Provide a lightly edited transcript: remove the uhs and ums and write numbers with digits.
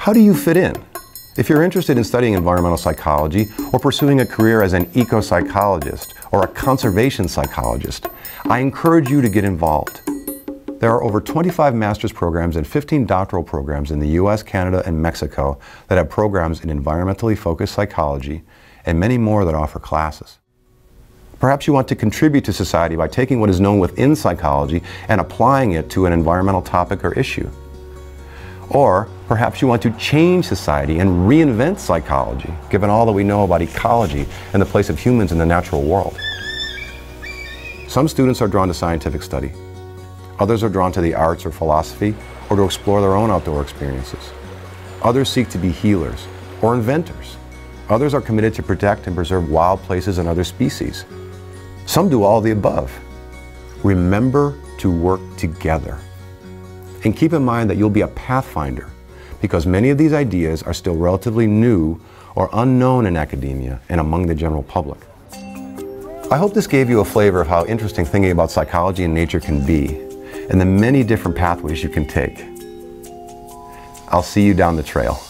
How do you fit in? If you're interested in studying environmental psychology or pursuing a career as an eco-psychologist or a conservation psychologist, I encourage you to get involved. There are over 25 master's programs and 15 doctoral programs in the US, Canada, and Mexico that have programs in environmentally focused psychology and many more that offer classes. Perhaps you want to contribute to society by taking what is known within psychology and applying it to an environmental topic or issue. Or perhaps you want to change society and reinvent psychology, given all that we know about ecology and the place of humans in the natural world. Some students are drawn to scientific study. Others are drawn to the arts or philosophy, or to explore their own outdoor experiences. Others seek to be healers or inventors. Others are committed to protect and preserve wild places and other species. Some do all the above. Remember to work together. And keep in mind that you'll be a pathfinder, because many of these ideas are still relatively new or unknown in academia and among the general public. I hope this gave you a flavor of how interesting thinking about psychology and nature can be, and the many different pathways you can take. I'll see you down the trail.